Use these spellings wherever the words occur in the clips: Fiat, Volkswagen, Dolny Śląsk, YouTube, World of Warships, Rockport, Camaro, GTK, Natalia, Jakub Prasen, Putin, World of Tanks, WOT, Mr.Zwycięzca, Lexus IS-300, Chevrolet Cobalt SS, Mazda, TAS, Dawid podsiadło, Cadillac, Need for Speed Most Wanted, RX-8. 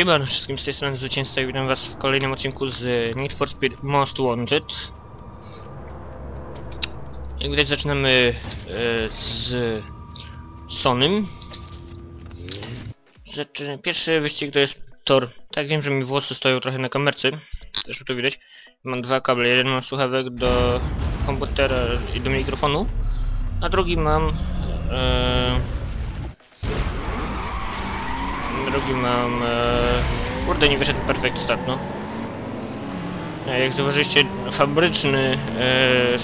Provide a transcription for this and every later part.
Siema wszystkim z tej strony Zwycięzca i witam was w kolejnym odcinku z Need for Speed Most Wanted. Jak widać zaczynamy z Sonym. Pierwszy wyścig to jest tor. Tak, wiem, że mi włosy stoją trochę na kamerce. Zresztą to widać. Mam dwa kable. Jeden mam słuchawek do komputera i do mikrofonu, a drugi mam... kurde, nie wyszedł perfekt stat, no. Jak zauważyliście, fabryczny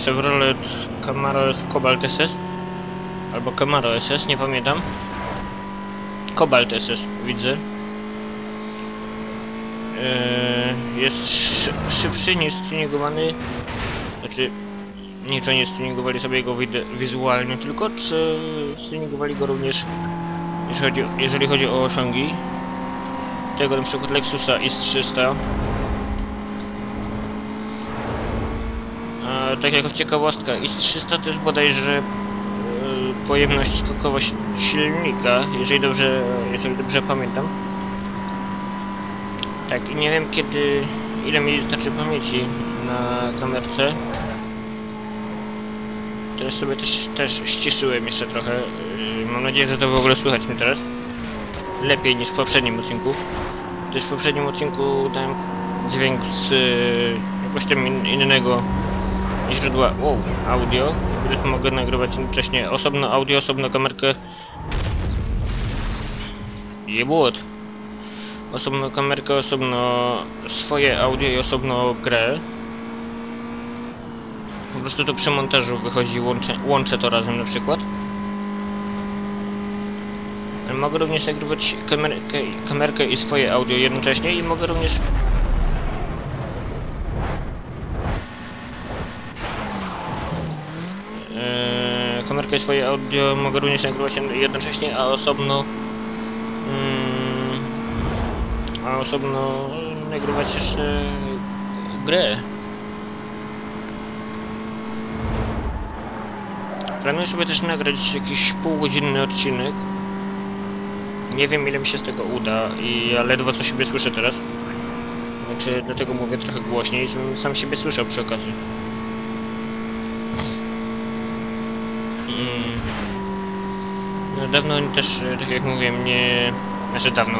Chevrolet Cobalt SS albo Camaro SS, nie pamiętam. Cobalt SS, widzę. Jest szybszy, nie jest tuningowany. Znaczy, nie, to nie stuningowali sobie go wizualnie, tylko czy stuningowali go również jeżeli chodzi o osiągi tego, na przykład Lexusa IS-300. A tak jako ciekawostka, IS-300 to jest bodajże pojemność skokowa silnika, jeżeli dobrze pamiętam. Tak, i nie wiem kiedy, ile mi starczy pamięci na kamerce. Teraz sobie też ściszyłem jeszcze trochę. Mam nadzieję, że to w ogóle słychać mnie teraz lepiej niż w poprzednim odcinku. Też w poprzednim odcinku dałem dźwięk z jakoś tam innego źródła audio. Teraz mogę nagrywać jednocześnie osobno audio, osobno kamerkę. Osobno kamerkę, osobno swoje audio i osobno grę. Po prostu to przy montażu wychodzi, łączę to razem na przykład. Mogę również nagrywać kamerkę i swoje audio jednocześnie i mogę również... kamerkę i swoje audio mogę również nagrywać jednocześnie, a osobno... nagrywać jeszcze grę. Planuję sobie też nagrać jakiś półgodzinny odcinek. Nie wiem ile mi się z tego uda i ja ledwo co siebie słyszę teraz. Znaczy, dlatego mówię trochę głośniej, żebym sam siebie słyszał przy okazji. No dawno też, tak jak mówiłem, nie... Znaczy dawno.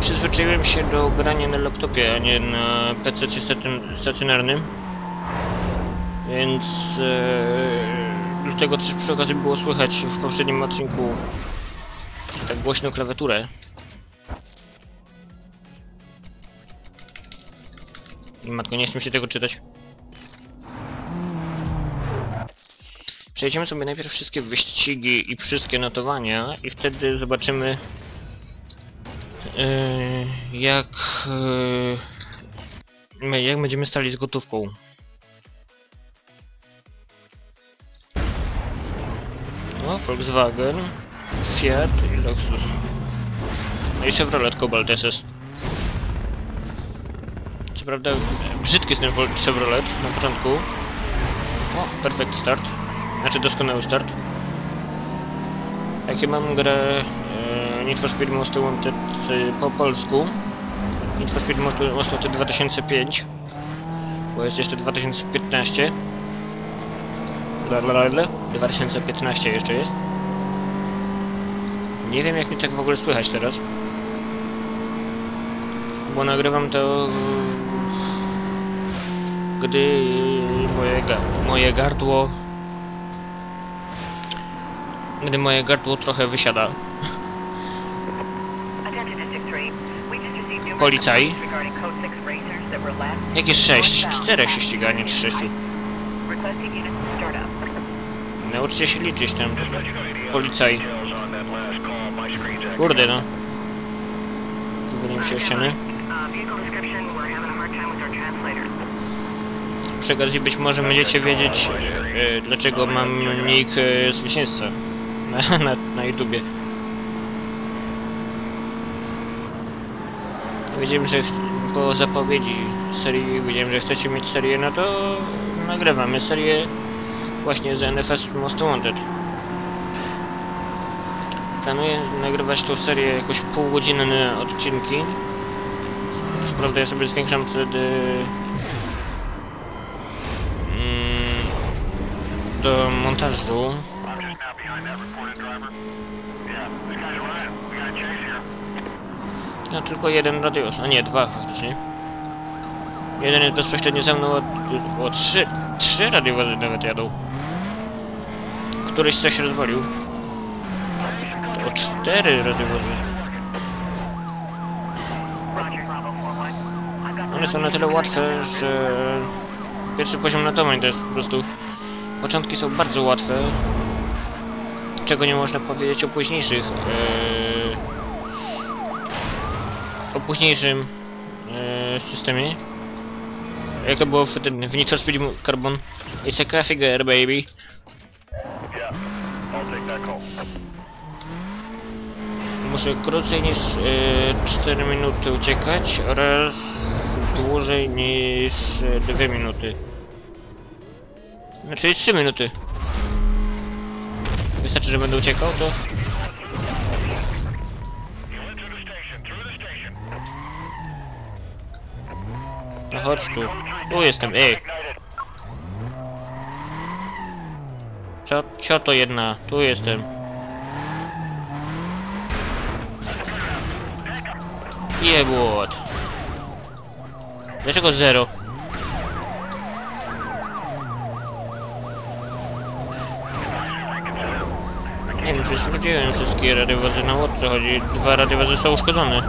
Przyzwyczaiłem się do grania na laptopie, a nie na PC stacjonarnym. Więc... dlatego też przy okazji było słychać w poprzednim odcinku tak głośną klawiaturę. Matko, nie chcę mi się tego czytać. Przejdziemy sobie najpierw wszystkie wyścigi i wszystkie notowania i wtedy zobaczymy jak będziemy stali z gotówką. No, Volkswagen, Fiat i Lexus. No i Chevrolet Cobalt SS. Co prawda brzydki jest ten Chevrolet na początku. O, perfect start. Znaczy doskonały start. Jakie mam grę Need for Speed Most Wanted po polsku. Need for Speed Most Wanted 2005. Bo jest jeszcze 2015. 2015 jeszcze jest. Nie wiem jak mi tak w ogóle słychać teraz. Bo nagrywam to... gdy moje gardło trochę wysiada. Policaj. Jakieś 6? 4 się ściga, nie 3. Nauczcie się liczyć tam, policaj. Kurde no. Wygoniłem się o ścianę. Przy okazji być może będziecie wiedzieć, dlaczego mam nick Zwycięzca na YouTubie. Wiedziałem, że po zapowiedzi serii, wiedziałem, że chcecie mieć serię, no to nagrywamy serię właśnie z NFS Most Wanted. Planuję nagrywać tą serię jakoś półgodzinne odcinki. Co prawda ja sobie zwiększam wtedy do montażu. No tylko jeden radius, a nie dwa faktycznie. Jeden jest bezpośrednio ze mną, o trzy radiowozy nawet jadą. Któryś coś rozwalił. To o cztery radiowozy. One są na tyle łatwe, że pierwszy poziom latowań to jest po prostu... Początki są bardzo łatwe, czego nie można powiedzieć o późniejszych... o późniejszym systemie. Jak to było wtedy w Need for Speed Carbon. It's a classic girl, baby. Muszę krócej niż 4 minuty uciekać oraz dłużej niż 2 minuty. Znaczy 3 minuty. Wystarczy, że będę uciekał, to... No chodź tu. Tu jestem, ej! Co to jedna? Tu jestem. Jebłot. Dlaczego zero? Nie wiem, czy sprawdziłem wszystkie radiowozy na łódce, chodzi. 2 radiowozy są uszkodzone.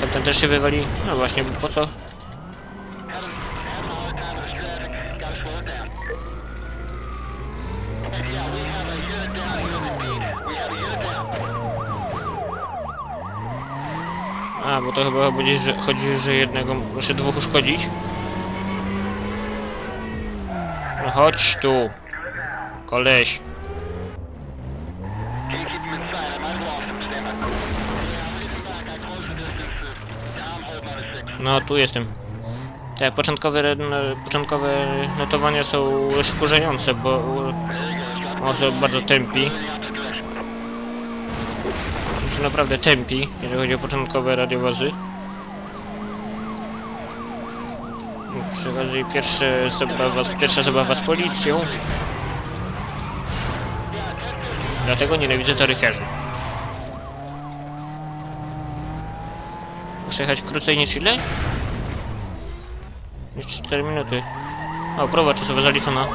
Tamten też się wywali. No właśnie, bo po co? A, bo to chyba będzie, że chodzi, że jednego muszę 2 uszkodzić. No chodź tu, koleś. No, tu jestem. Te początkowe notowania są wkurzające, bo może bardzo tępi. Znaczy naprawdę tępi, jeżeli chodzi o początkowe radiowozy. Przechodzi pierwsza zabawa z policją. Dlatego nienawidzę tarykarzy. Muszę jechać krócej niż ile? Niż 4 minuty. O, próba czasowa zaliczona.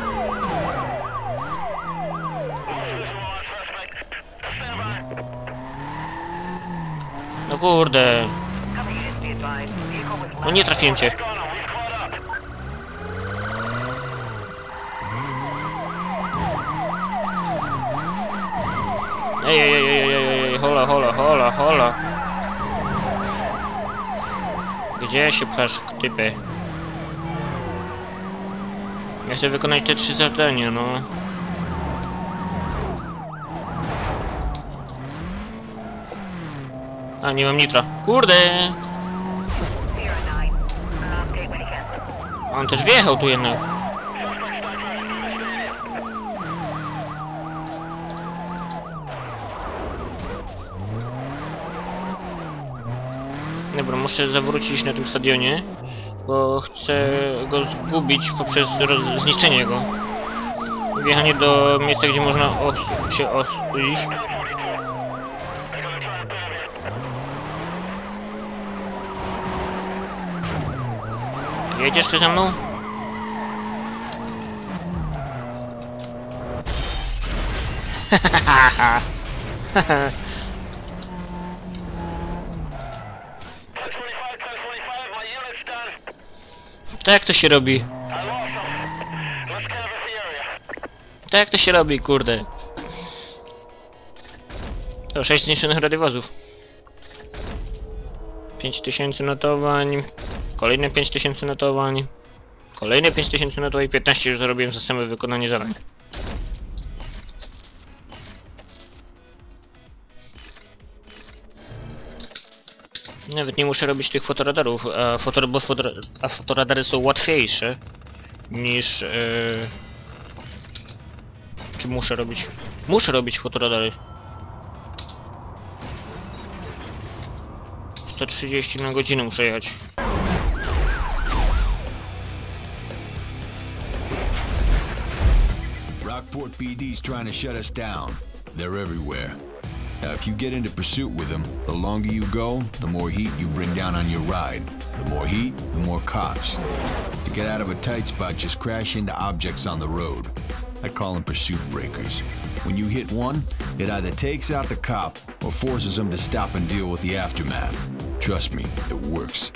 No kurde. No nie trafiłem cię. Ej, hola. Gdzie się pchasz, typy? Ja chcę wykonać te 3 zadania, no. A, nie mam nitra. Kurde! On też wjechał tu jednak. Dobra, muszę zawrócić na tym stadionie, bo chcę go zgubić poprzez zniszczenie go. Wjechanie do miejsca, gdzie można się ostudzić. Jedziesz ty za mną? Tak to się robi. Tak to się robi, kurde. To 6 zniszczonych radiowozów. 5000 notowań. Kolejne 5000 notowań. Kolejne 5000 notowań. 15 już zarobiłem za same wykonanie zadań. Nawet nie muszę robić tych fotoradarów, a fotoradary są łatwiejsze niż... Czy muszę robić? Muszę robić fotoradary. 130 na godzinę muszę jechać. Rockport PD's trying to shut us down. They're everywhere. Now, if you get into pursuit with them, the longer you go, the more heat you bring down on your ride. The more heat, the more cops. To get out of a tight spot, just crash into objects on the road. I call them pursuit breakers. When you hit one, it either takes out the cop or forces him to stop and deal with the aftermath. Trust me, it works.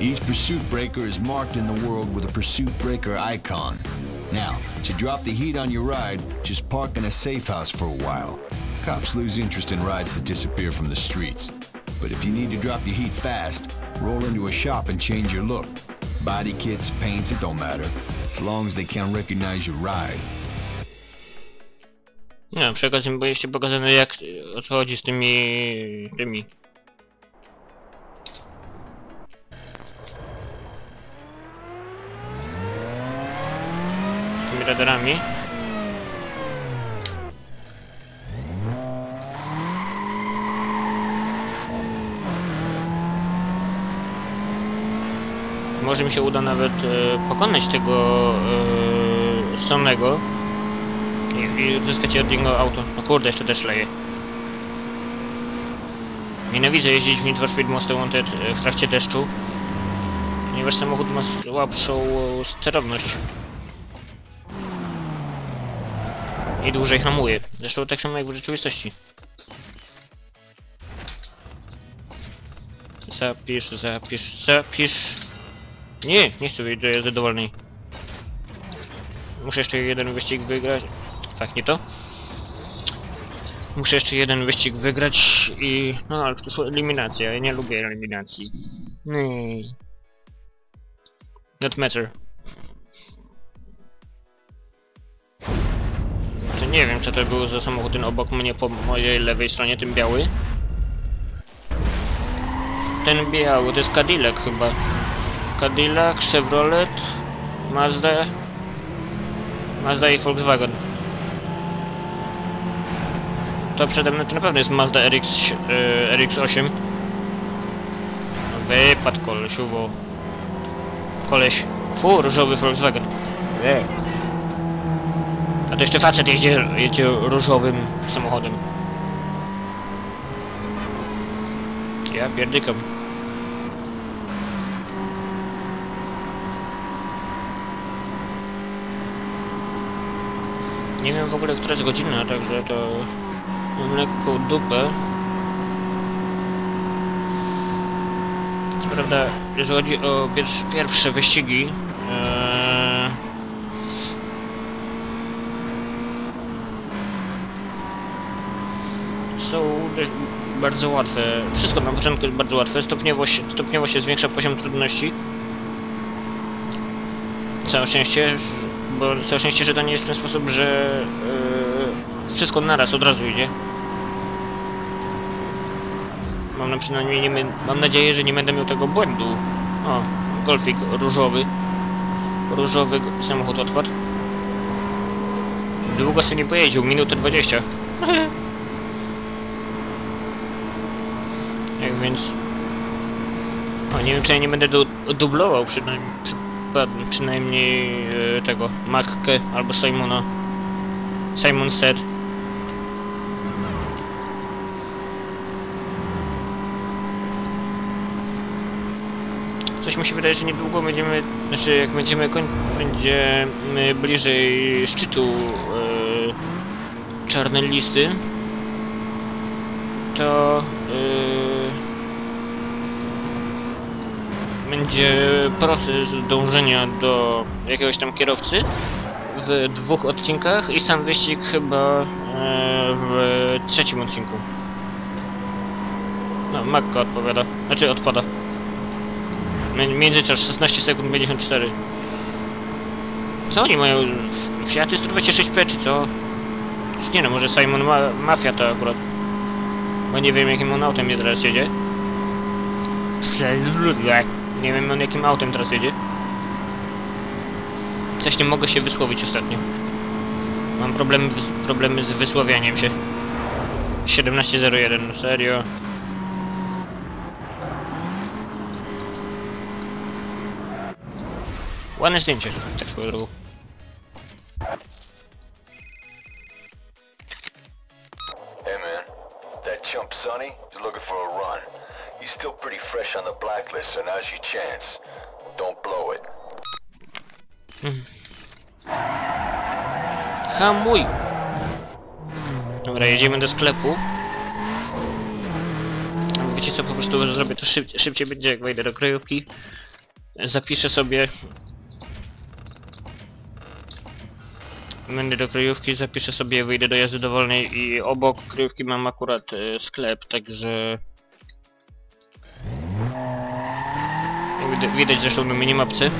Each pursuit breaker is marked in the world with a pursuit breaker icon. Now, to drop the heat on your ride, just park in a safe house for a while. Cops lose interest in rides that disappear from the streets. But if you need to drop your heat fast, roll into a shop and change your look. Body kits, paints, it don't matter, as long as they can't recognize your ride. No, przy okazji mi jeszcze pokazano, jak o co chodzi z tymi. Radarami. Może mi się uda nawet pokonać tego samego i uzyskać od niego auto. No kurde, jeszcze też leje. Nienawidzę jeździć w Need for Speed Most Wanted w trakcie deszczu, ponieważ samochód ma słabszą sterowność i dłużej hamuje. Zresztą tak samo jak w rzeczywistości. Zapisz. Nie chcę wyjść do jazdy dowolnej. Muszę jeszcze jeden wyścig wygrać. Tak, nie to. Muszę jeszcze jeden wyścig wygrać i... No, ale to jest eliminacja. Ja nie lubię eliminacji. Not matter. Nie wiem, co to był za samochód, ten obok mnie po mojej lewej stronie, ten biały. Ten biały, to jest Cadillac chyba. Cadillac, Chevrolet, Mazda i Volkswagen. To przede mną to na pewno jest Mazda RX-8. Wypadł koleś. Fu, różowy Volkswagen. A to jeszcze facet jeździ różowym samochodem. Ja pierdykam. Nie wiem w ogóle, która jest godzina, także to... Mam lekką dupę. Co prawda, jeżeli chodzi o pierwsze wyścigi... są bardzo łatwe. Wszystko na początku jest bardzo łatwe. Stopniowo się zwiększa poziom trudności. Całe szczęście, że to nie jest w ten sposób, że wszystko naraz od razu idzie. Mam nadzieję, że nie będę miał tego błędu. O, golfik różowy. Różowy samochód odpadł. Długo sobie nie pojeździł, minutę 20. Więc... O, nie wiem, czy ja nie będę dublował przynajmniej tego Mackę albo Simona. Simon said. Coś mi się wydaje, że niedługo będziemy... Znaczy, jak będziemy bliżej szczytu czarnej listy, to... będzie proces dążenia do jakiegoś tam kierowcy w 2 odcinkach i sam wyścig chyba w 3 odcinku. No, Macka odpada. Międzyczas 16 sekund 54. Co oni mają? Fiaty 126P czy co? Nie no, może Simon ma Fiata akurat. Bo nie wiem, jakim on autem je teraz jedzie. Nie wiem, on jakim autem teraz jedzie. Coś nie mogę się wysłowić ostatnio. Mam problemy z wysławianiem się. 17.01, no serio. Ładne zdjęcie, tak swoją drogą. Hey man, that chump Sonny is looking for a run. He's still pretty fresh on the blacklist, so now's your chance. Don't blow it. Hamuj! Dobra, jedziemy do sklepu. Wiecie co, po prostu że zrobię to szybciej będzie, jak wejdę do krajówki. Zapiszę sobie... Będę do kryjówki, zapiszę sobie, wyjdę do jazdy dowolnej i obok kryjówki mam akurat sklep, także... Widać zresztą na minimapce.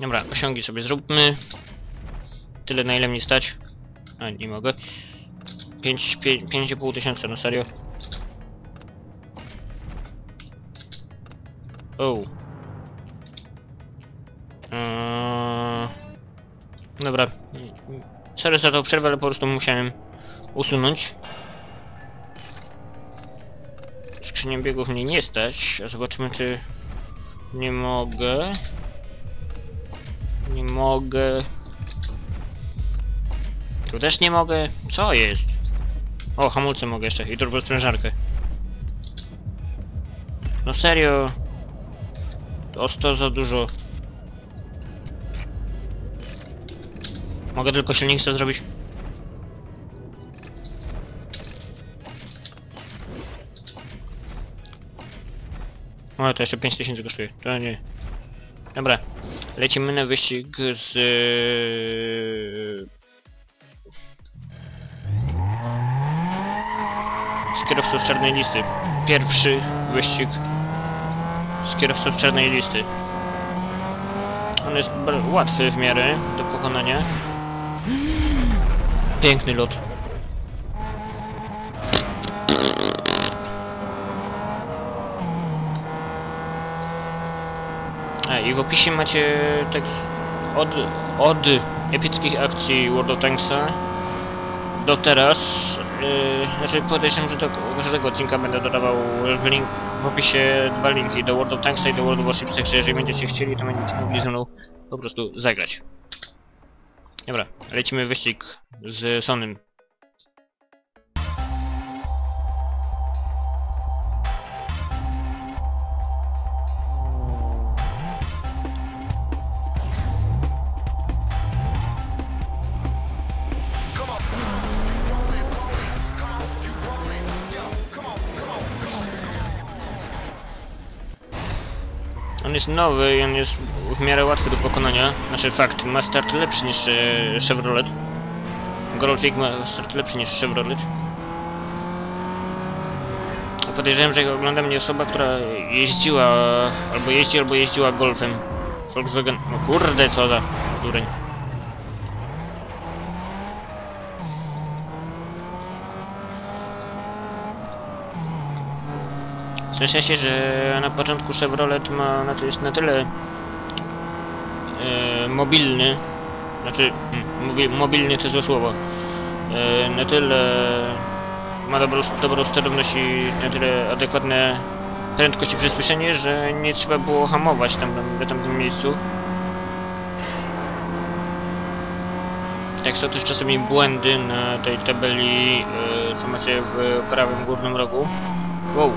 Dobra, osiągi sobie zróbmy. Tyle na ile mnie stać. A, nie mogę. 5,5 tysiąca, no serio. Dobra, sorry za tą przerwę, ale po prostu musiałem usunąć. Skrzynię biegów mnie nie stać, a zobaczymy czy... Nie mogę... Nie mogę... Tu też nie mogę... Co jest? O, hamulce mogę jeszcze i turbosprężarkę. No serio... To 100 za dużo. Mogę tylko silnik co zrobić. O, to jeszcze 5000 kosztuje. To nie. Dobra. Lecimy na wyścig z... Z kierowców czarnej listy. Pierwszy wyścig z kierowców czarnej listy. On jest łatwy w miarę do pokonania. Piękny lot. A i w opisie macie tak od epickich akcji World of Tanksa do teraz. Znaczy podejrzewam, że do każdego odcinka będę dodawał link, w opisie dwa linki do World of Tanksa i do World of Warships, także jeżeli będziecie chcieli, to będziecie mogli ze mną po prostu zagrać. Dobra, lecimy wyścig z Sonnym. On jest nowy i on jest w miarę łatwy do pokonania. Znaczy fakt, ma start lepszy niż Chevrolet. Golfik ma start lepszy niż Chevrolet. Podejrzewam, że ogląda mnie osoba, która jeździła... Albo jeździ, albo jeździła Golfem. Volkswagen... No kurde, co za dureń. Cieszę się, że na początku Chevrolet ma, no to jest na tyle mobilny, znaczy mobilny to złe słowo, na tyle ma dobrą sterowność i na tyle adekwatne prędkość i przyspieszenie, że nie trzeba było hamować na tamtym miejscu. Tak są też czasami błędy na tej tabeli, co macie w prawym górnym rogu. Wow!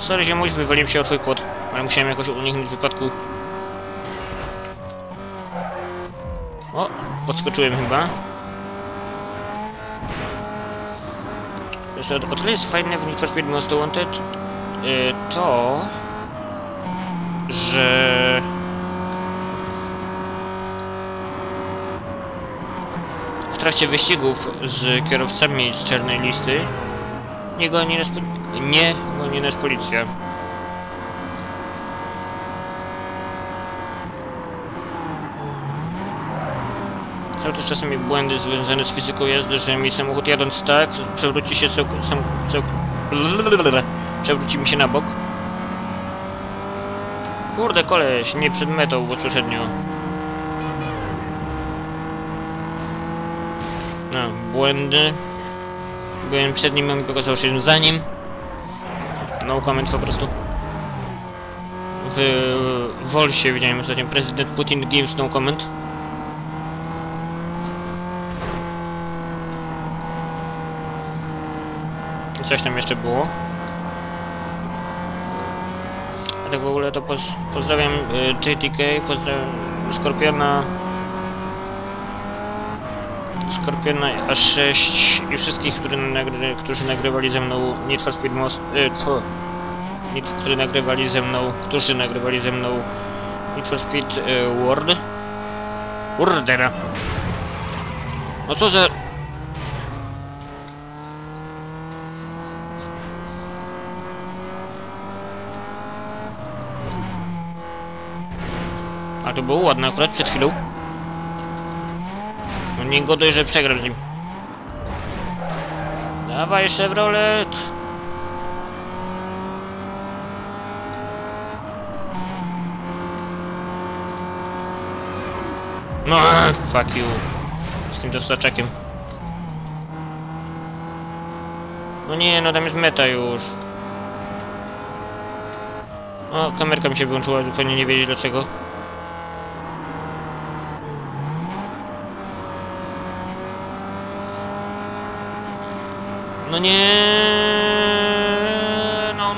Sorry ziomuś, wywaliłem się o twój płot, ale musiałem jakoś uniknąć wypadku. O, podskoczyłem chyba. Zresztą o tyle jest fajne w Need for Speed Most Wanted to, że... w trakcie wyścigów z kierowcami z czarnej listy nie goni nas policja. cały czas czasami błędy związane z fizyką jazdy, że mi samochód jadąc tak, przewróci się przewróci mi się na bok. Kurde koleś, nie przed metą bezpośrednio. No, błędy. Byłem przed nim, a mi pokazał się za nim. No comment po prostu. W Wolsie widziałem ostatnio, prezydent Putin gives no comment. Coś tam jeszcze było. A tak w ogóle to pozdrawiam GTK, pozdrawiam Scorpiona A6 i wszystkich, którzy nagrywali ze mną Need for Speed Most... którzy nagrywali ze mną Need for Speed World. Urdera! No co za... A to było ładne akurat przed chwilą. No nie go dość, że przegrał z nim. Dawaj Chevrolet! No, fuck you. Z tym dostaczakiem. No nie, no tam jest meta już. O, kamerka mi się wyłączyła, zupełnie nie wiedzieć dlaczego. No nie, no.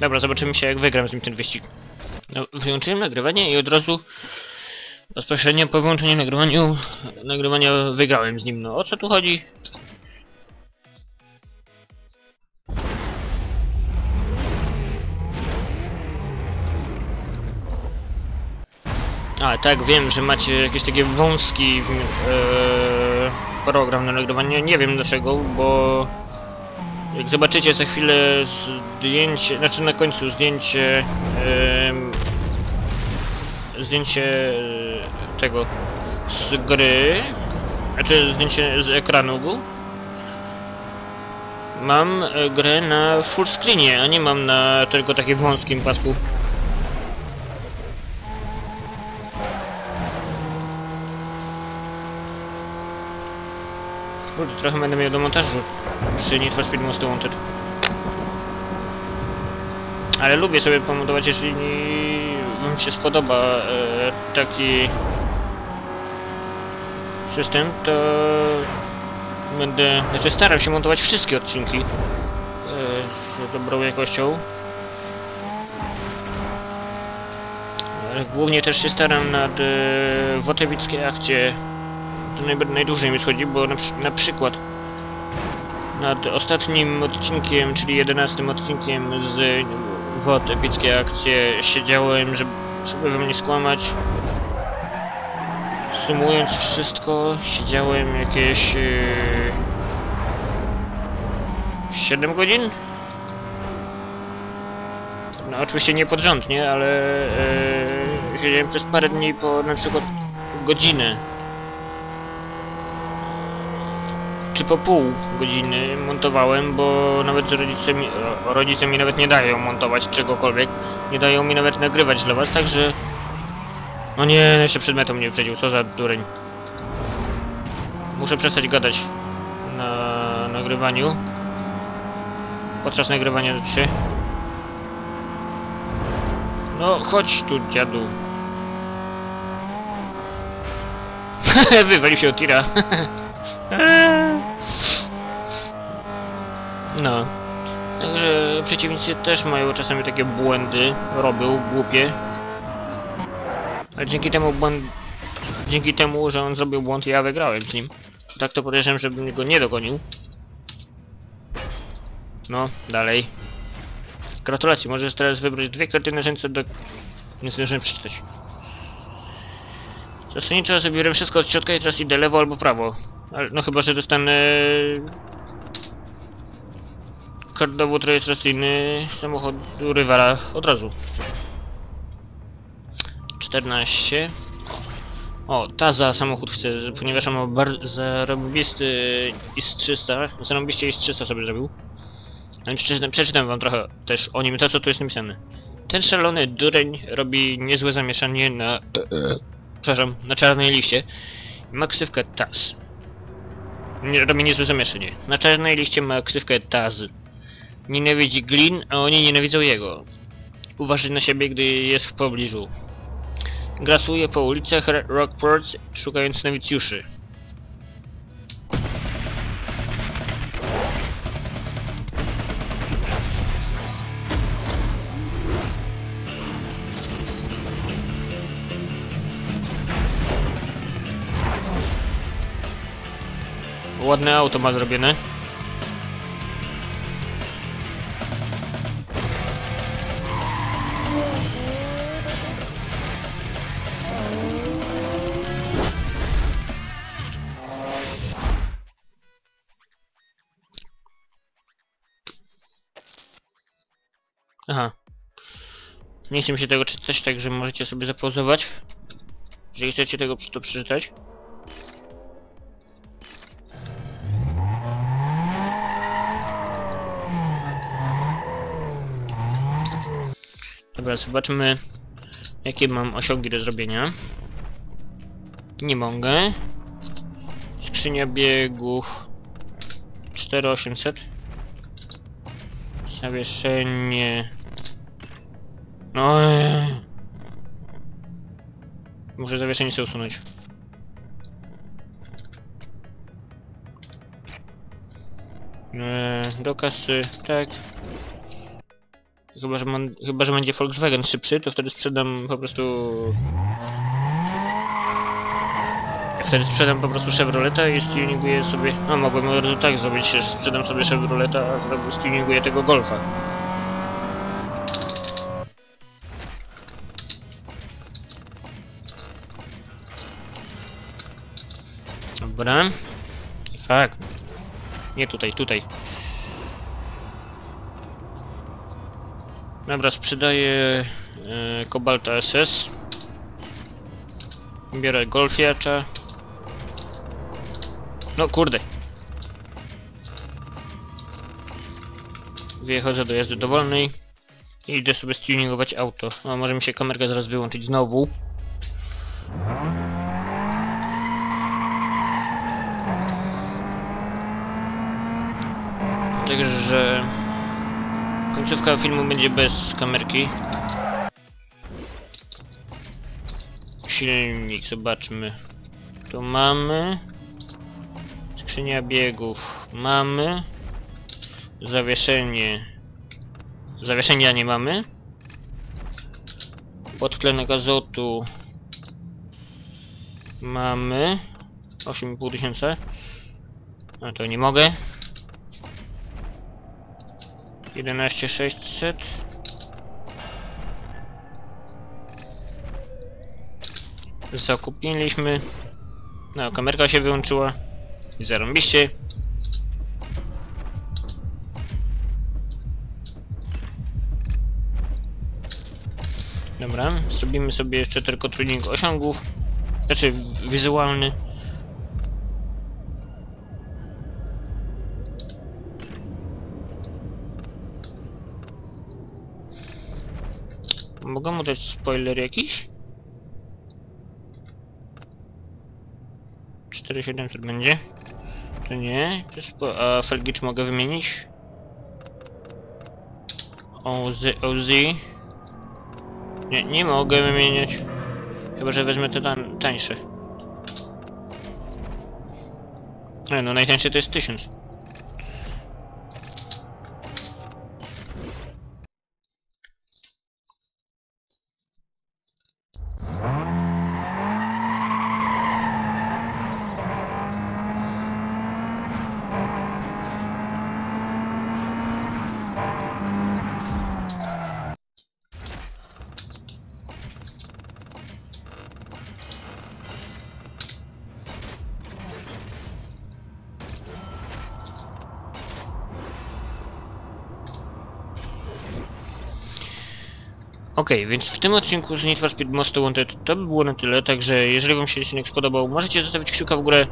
Dobra, zobaczymy się jak wygram z nim ten wyścig. No, wyłączyłem nagrywanie i od razu bezpośrednio po wyłączeniu nagrywania wygrałem z nim. No o co tu chodzi? A tak, wiem, że macie jakieś takie wąski program na nagrywanie, nie wiem dlaczego, bo jak zobaczycie za chwilę zdjęcie, znaczy na końcu zdjęcie tego z gry, znaczy zdjęcie z ekranu, mam grę na full screenie, a nie mam na tylko takim wąskim pasku. Trochę będę miał do montażu przy Need for Speed Most Wanted. Ale lubię sobie pomodować, jeżeli wam się spodoba taki system, to będę... Znaczy staram się montować wszystkie odcinki z dobrą jakością. Głównie też się staram nad wotewickiej akcie. Najdłużej mi schodzi, bo na przykład nad ostatnim odcinkiem, czyli 11 odcinkiem z WOT Epickie Akcje siedziałem, żeby wam nie skłamać. Sumując wszystko, siedziałem jakieś... 7 godzin? No oczywiście nie pod rząd, nie? Ale... siedziałem przez parę dni po na przykład godzinę. Czy po pół godziny montowałem, bo nawet rodzice mi nawet nie dają montować czegokolwiek. Nie dają mi nawet nagrywać dla was, także... No nie, jeszcze przed metą mnie wyprzedził, co za dureń. Muszę przestać gadać na nagrywaniu. Podczas nagrywania się. No chodź tu, dziadu. Wywalił się od tira. No, także przeciwnicy też mają czasami takie błędy, robią głupie. A dzięki temu, że on zrobił błąd, ja wygrałem z nim. Tak to podejrzewam, żebym go nie dogonił. No, dalej. Gratulacje, możesz teraz wybrać dwie kretyny ręce do... Nie zdążyłem przeczytać. Zasadniczo zabiorę wszystko od środka i teraz idę lewo albo prawo. Ale no chyba, że dostanę... kart dowód rejestracyjny samochodu rywala od razu. 14. O, ta za samochód chcę, ponieważ on ma bardzo zarobisty IS-300. Zarobiście IS-300 sobie zrobił. Przeczytam wam trochę też o nim to, co tu jest napisane. Ten szalony dureń robi niezłe zamieszanie na... przepraszam, na czarnej liście. Ma ksywkę TAS. Robi niezłe zamieszanie. Na czarnej liście ma ksywkę TAS. Nienawidzi glin, a oni nienawidzą jego. Uważaj na siebie, gdy jest w pobliżu. Grasuje po ulicach Rockport, szukając nowicjuszy. Ładne auto ma zrobione. Aha. Nie chcę mi się tego czytać, także możecie sobie zapauzować. Jeżeli chcecie tego to przeczytać. Dobra, zobaczmy jakie mam osiągi do zrobienia. Nie mogę. Skrzynia biegów 4800. Zawieszenie... No, muszę zawieszenie sobie usunąć. Do kasy, tak. Chyba, że będzie Volkswagen szybszy, to wtedy sprzedam po prostu... Wtedy sprzedam po prostu Chevroleta i stuninguję sobie... No mogłem od razu tak zrobić, że sprzedam sobie Chevroleta, a stuninguję tego Golfa. Dobra. Tak. Nie tutaj, tutaj. Dobra, sprzedaję Cobalt SS. Biorę Golfiacza. No kurde. Wychodzę do jazdy dowolnej. I idę sobie stuningować auto. O, może mi się kamerka zaraz wyłączyć znowu. Także... Końcówka filmu będzie bez kamerki. Silnik, zobaczmy. Tu mamy... Skrzynia biegów mamy. Zawieszenie... Zawieszenia nie mamy. Podtlenek azotu... Mamy... 8500. No to nie mogę. 11600. Zakupiliśmy. No, kamerka się wyłączyła. I zarąbiście. Dobra, zrobimy sobie jeszcze tylko trening osiągów. Znaczy wizualny. Mogę mu dać spoiler jakiś? 4700 będzie? To nie, to jest a felgi czy mogę wymienić? OZ. Nie, nie mogę wymieniać. Chyba, że wezmę te tańsze. No najtańsze to jest 1000. Okej, więc w tym odcinku z Need for Speed Most Wanted to by było na tyle, także jeżeli wam się odcinek spodobał, możecie zostawić kciuka w górę.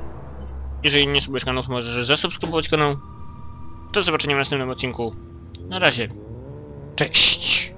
Jeżeli nie subujesz kanału, możecie zasubskrybować kanał. Do zobaczenia w następnym odcinku. Na razie. Cześć!